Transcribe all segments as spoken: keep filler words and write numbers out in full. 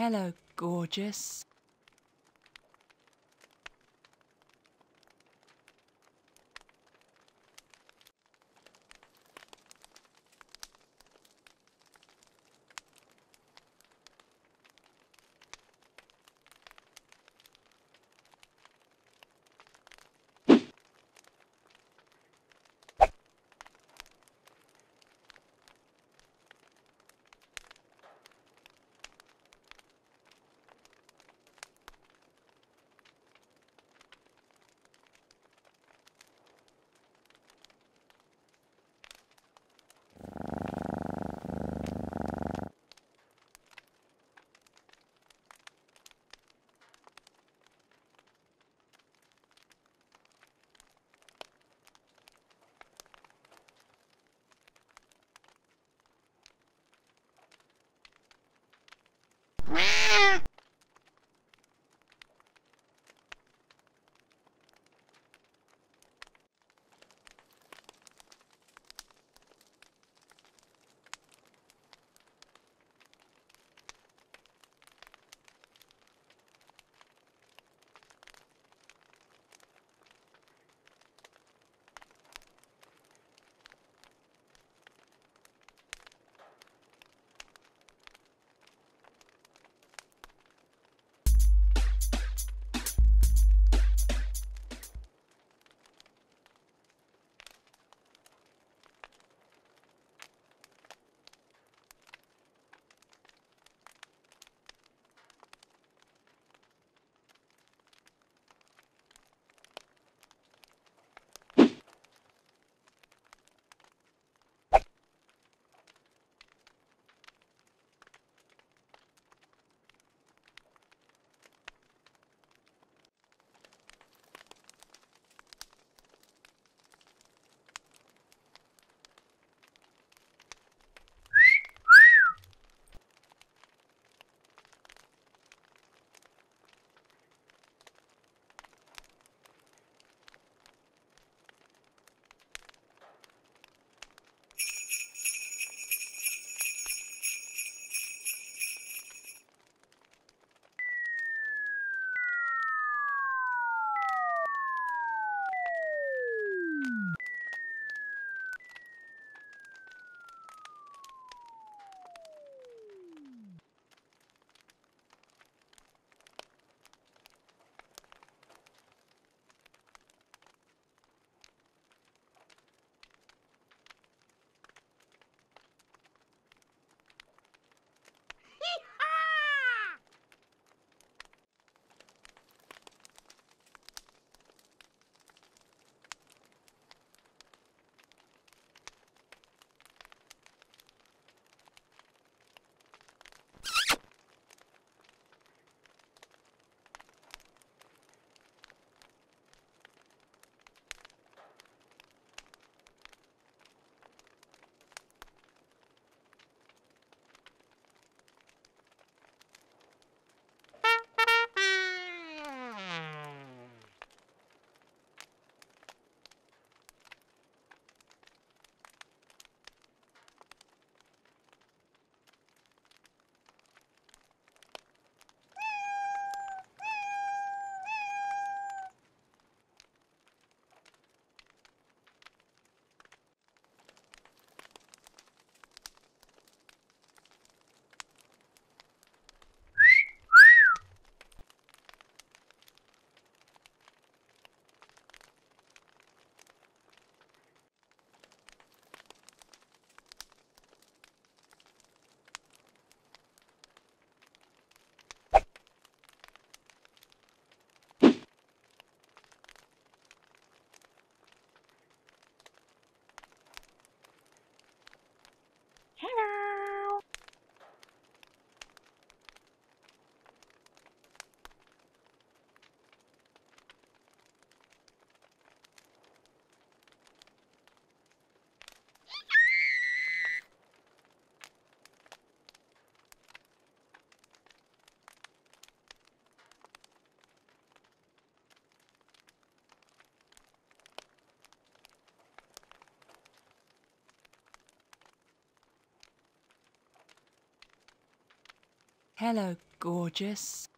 Hello, gorgeous. Hello. Hello, gorgeous.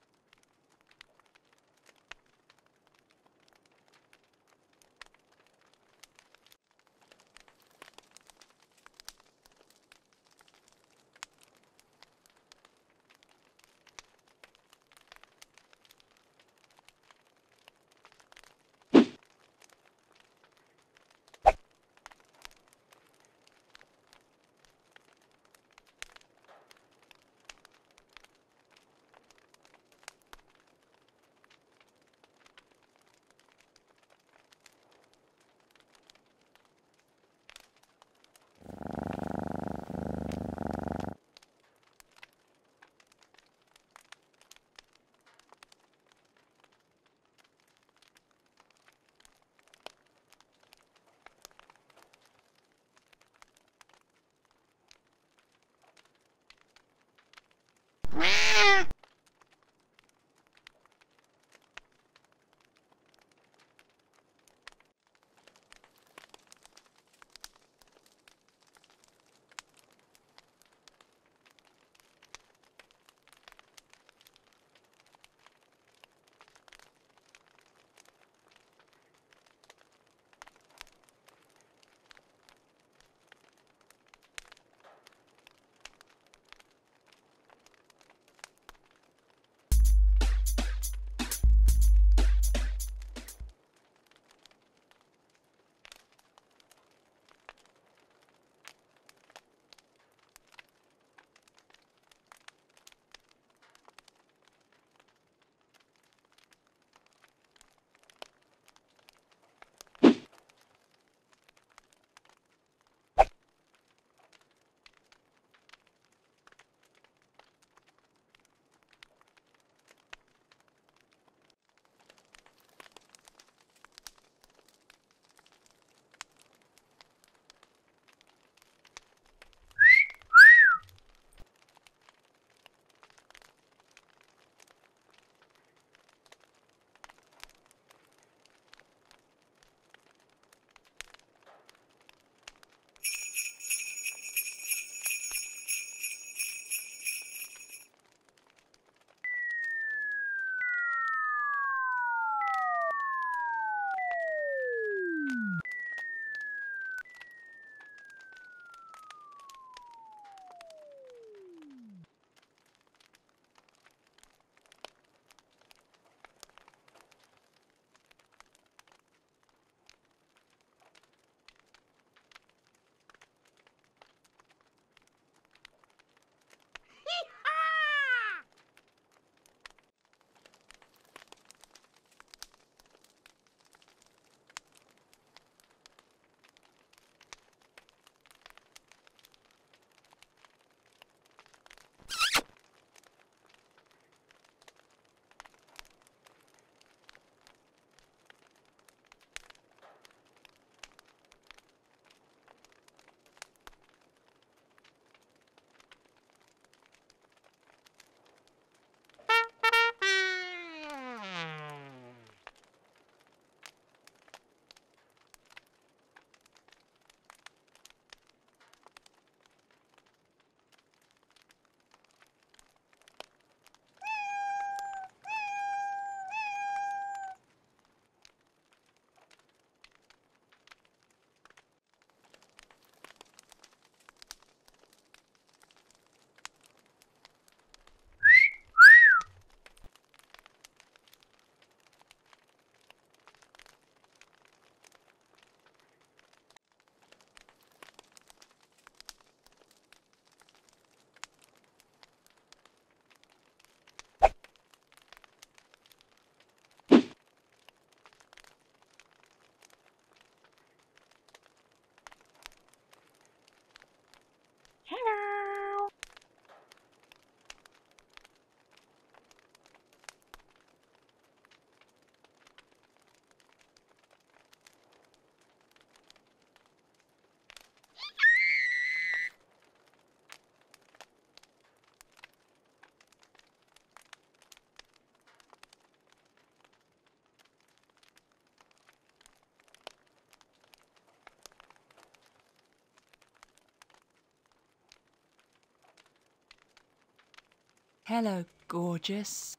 Hello, gorgeous.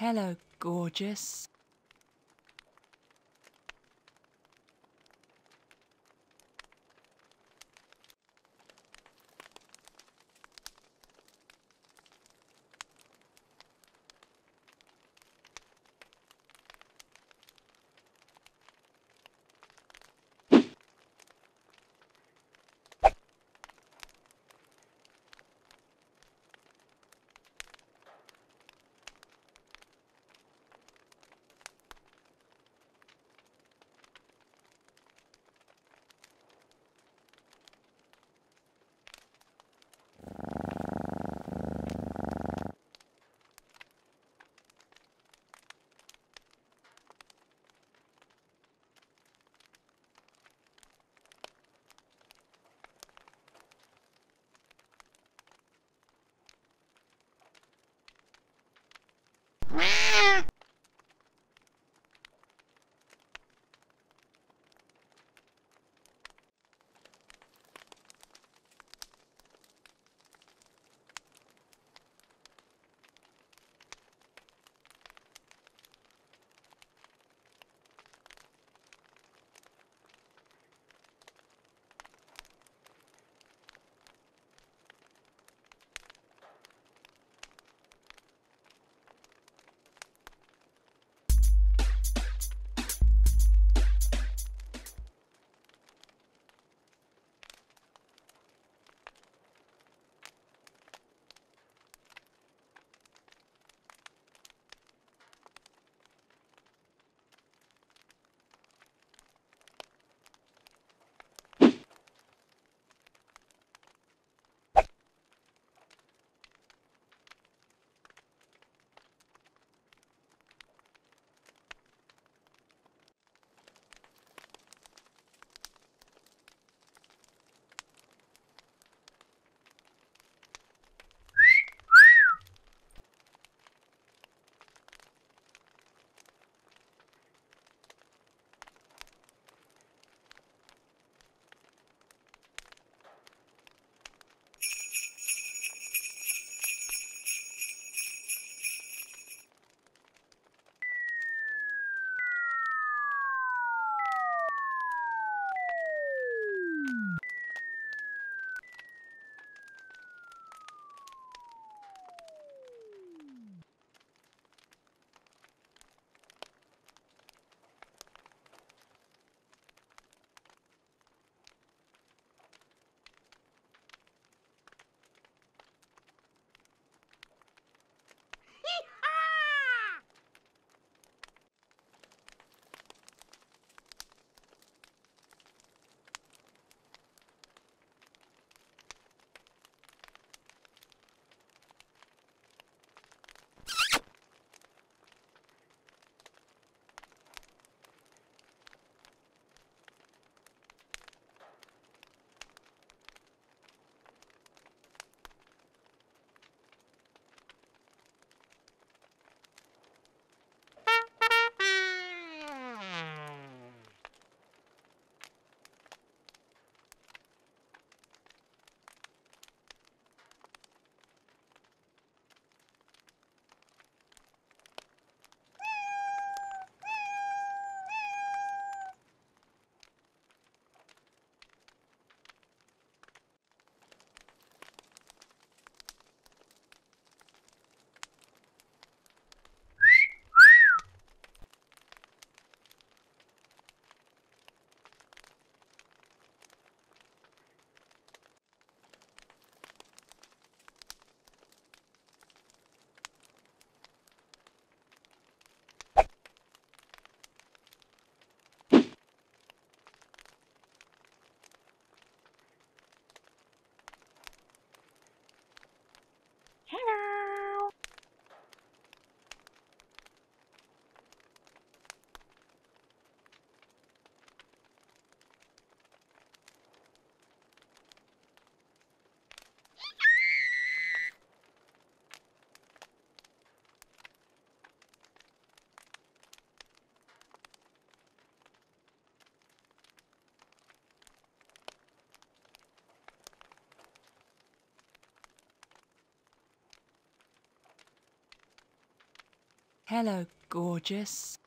Hello, gorgeous. Hello, gorgeous.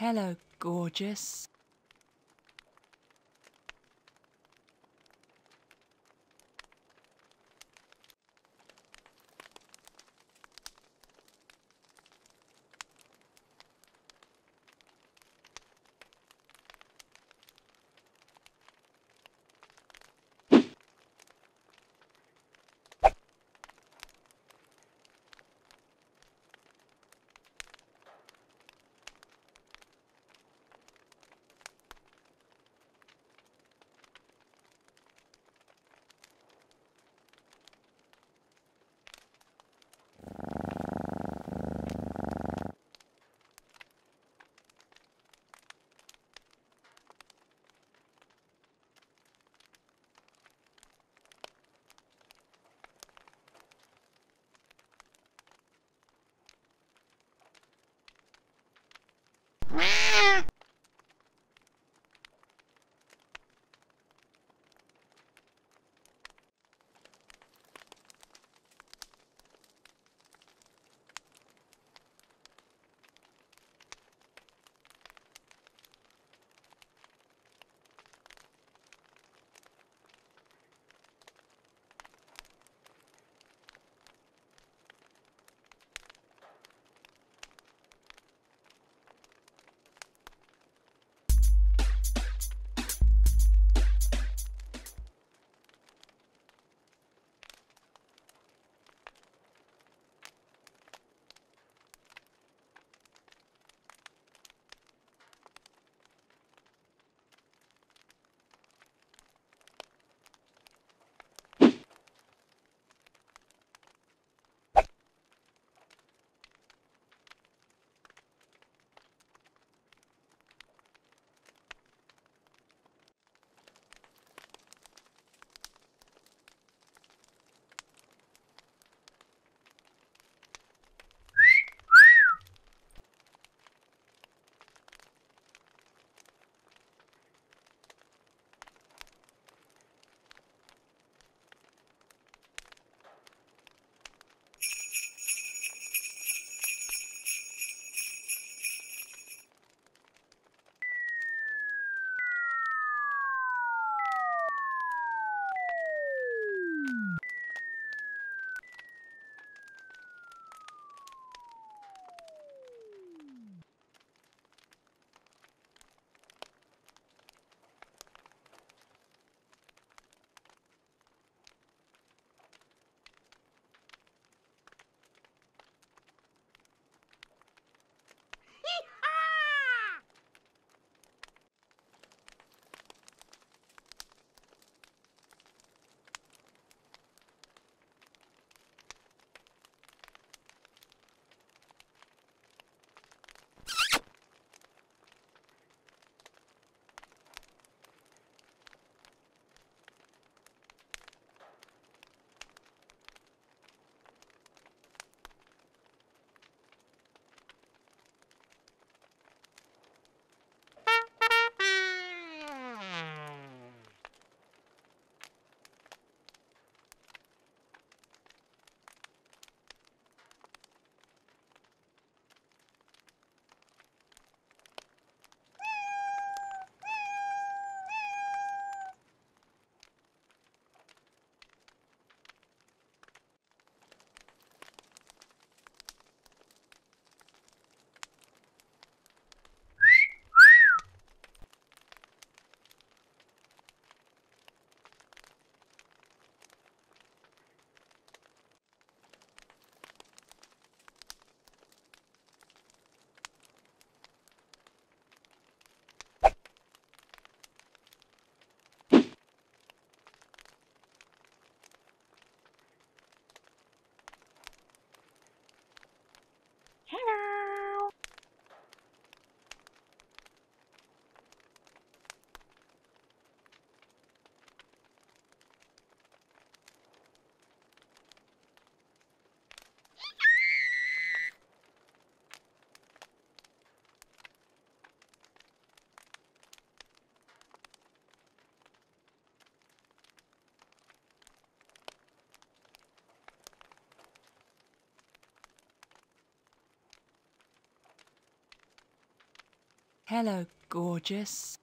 Hello, gorgeous. Hello, gorgeous.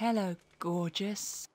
Hello, gorgeous.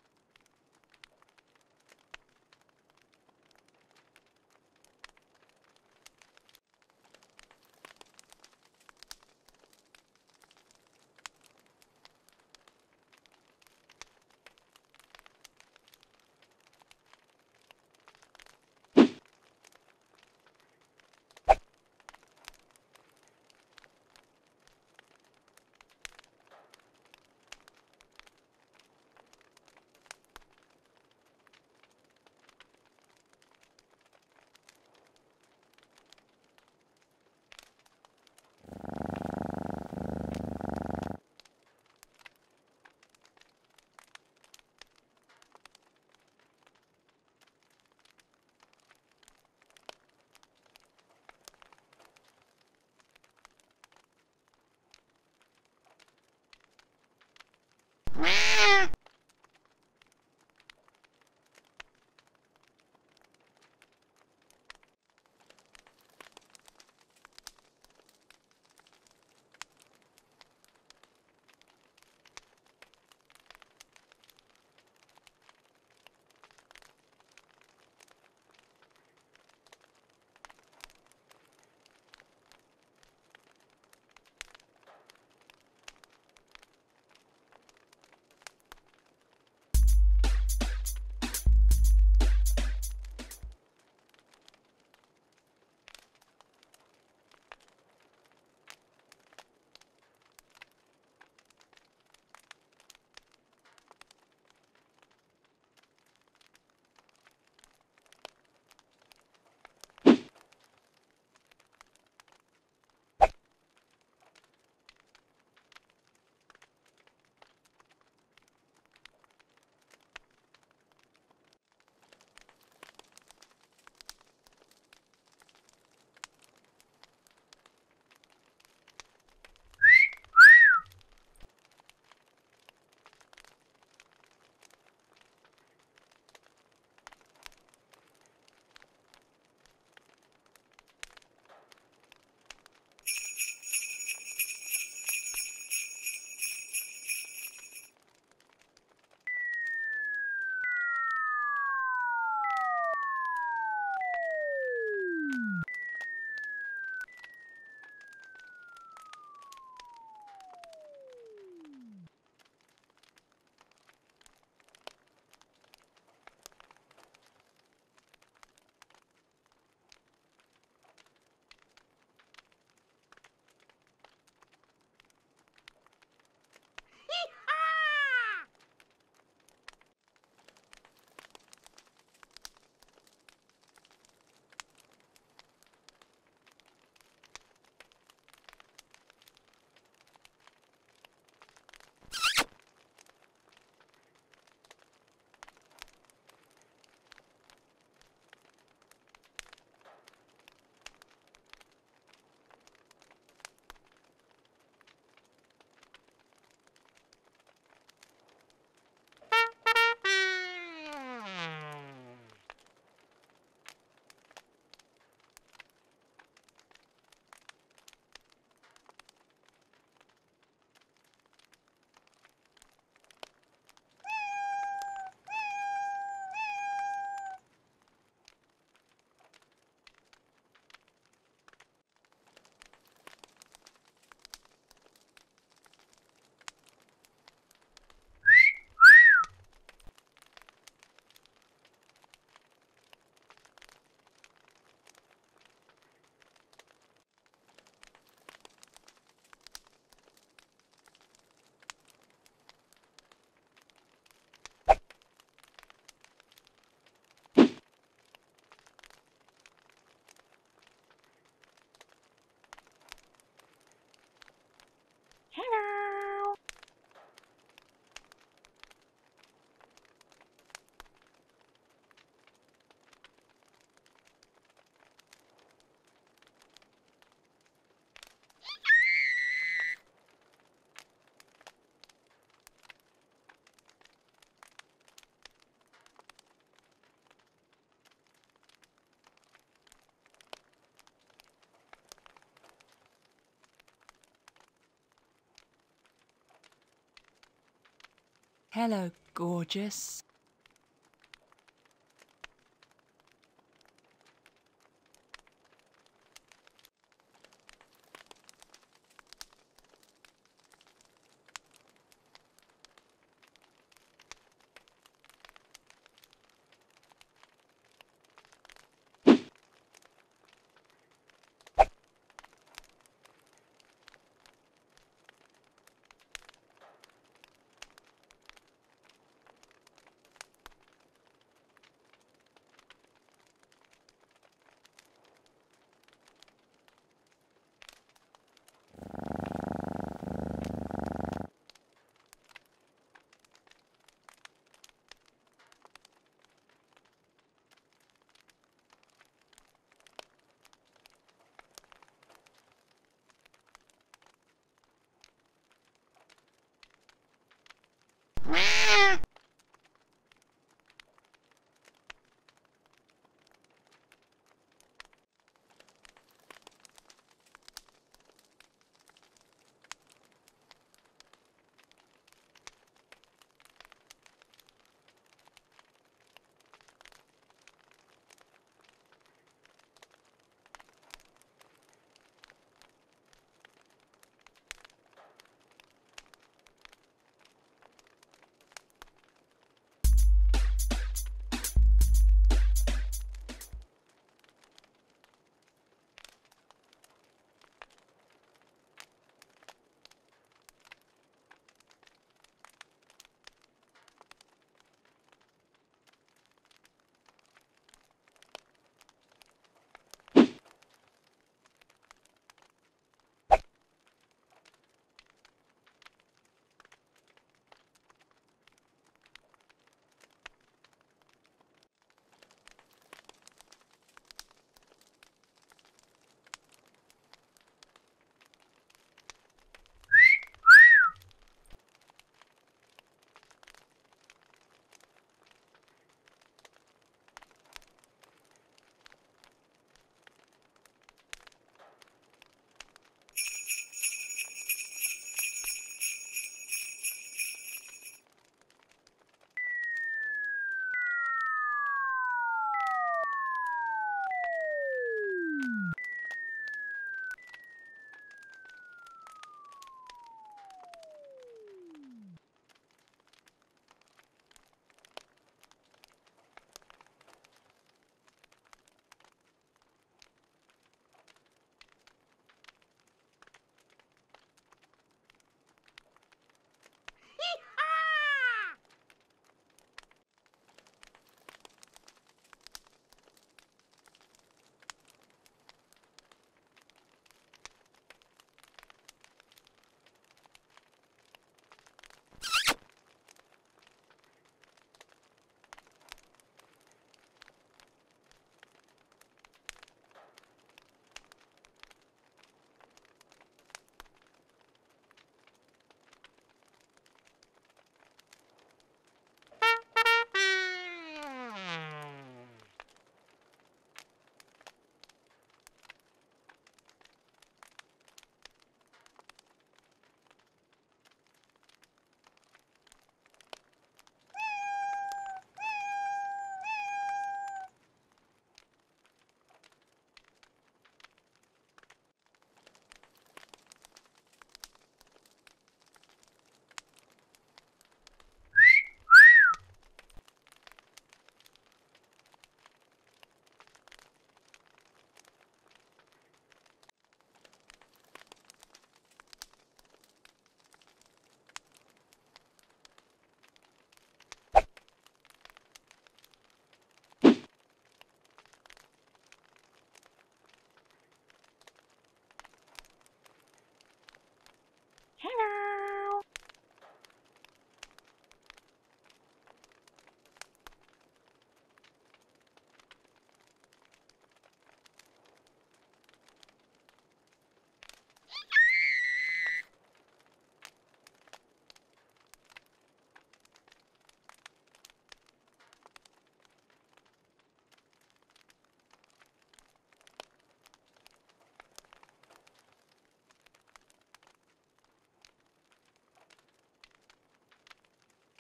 Hello, gorgeous.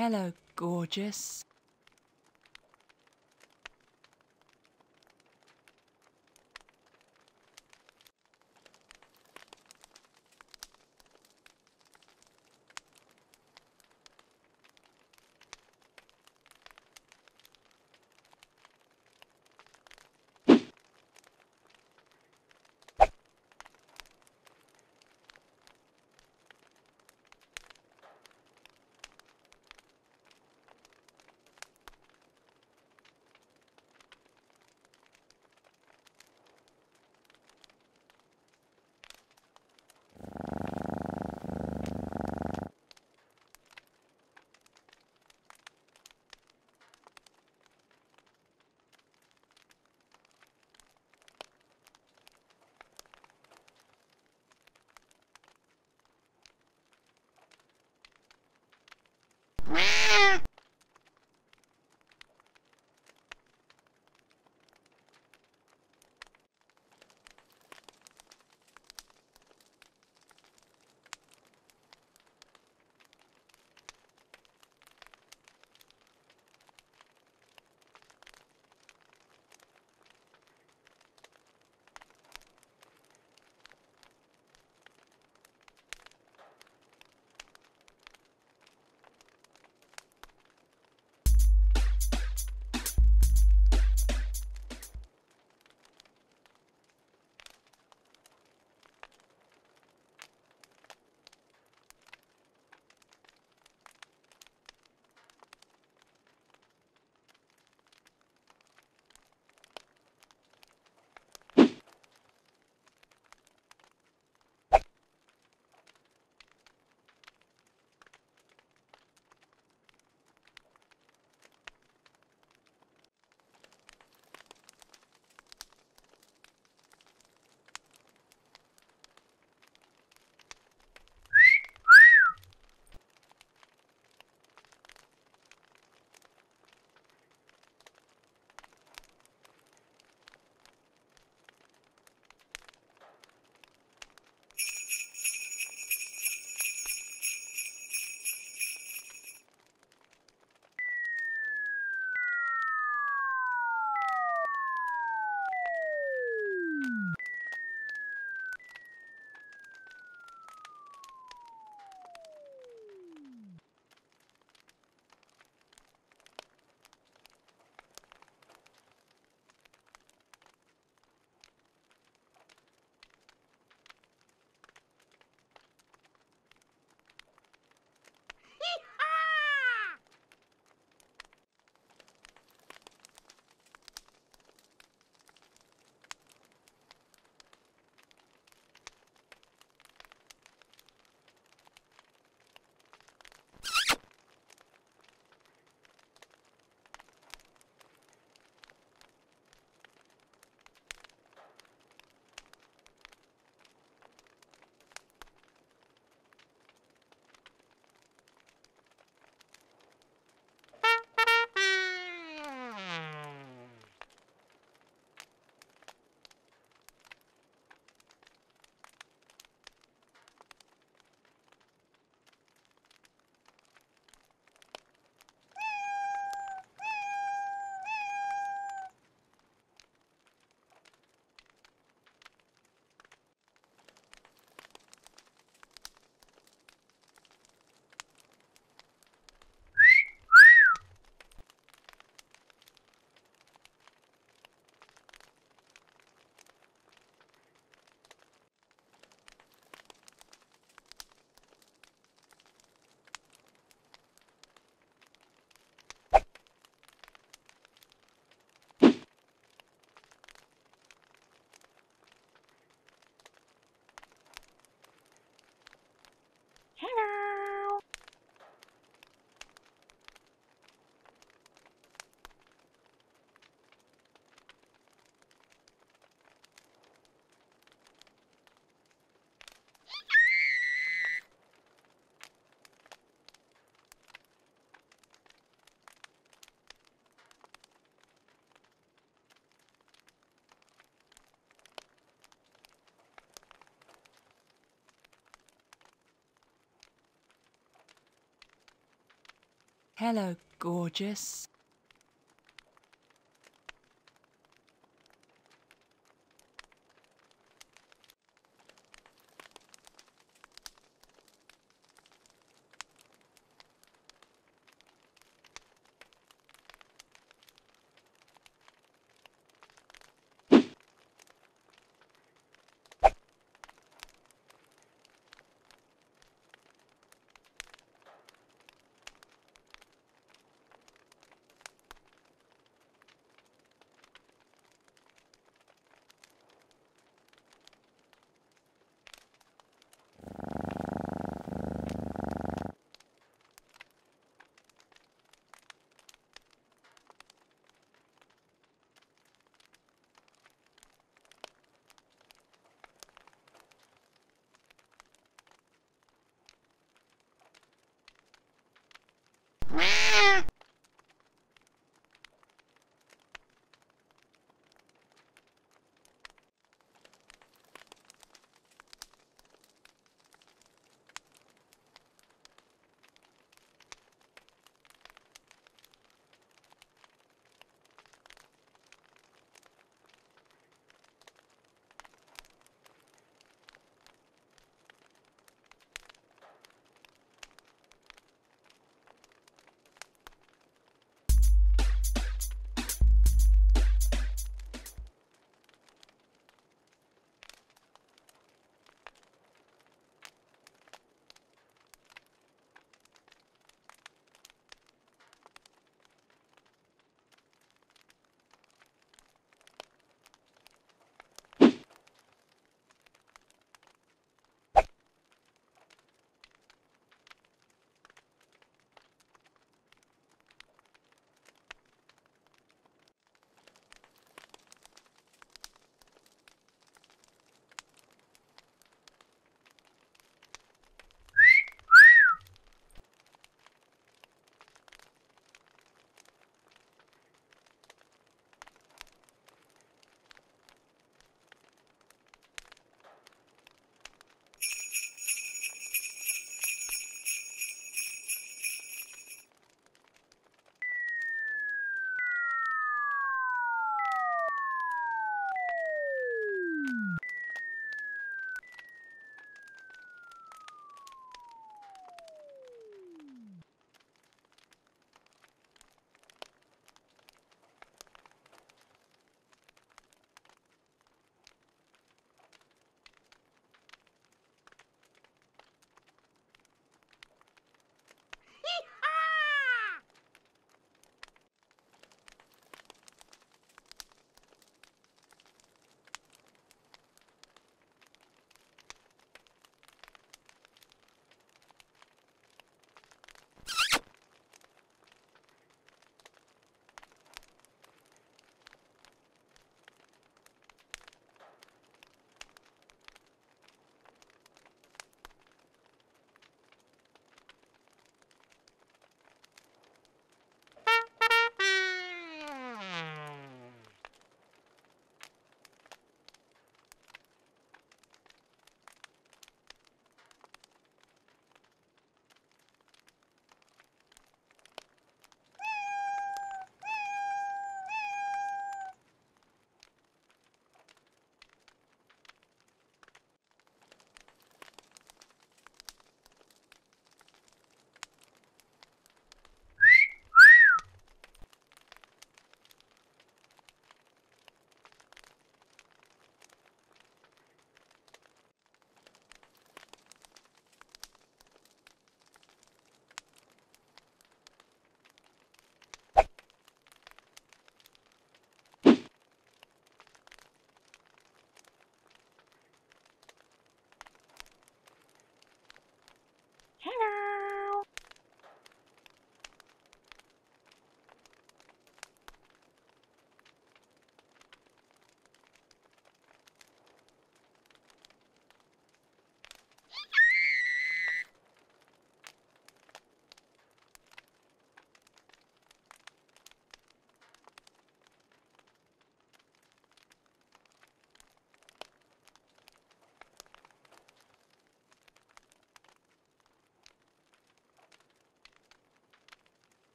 Hello, gorgeous. Hello, gorgeous.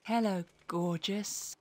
Hello, gorgeous.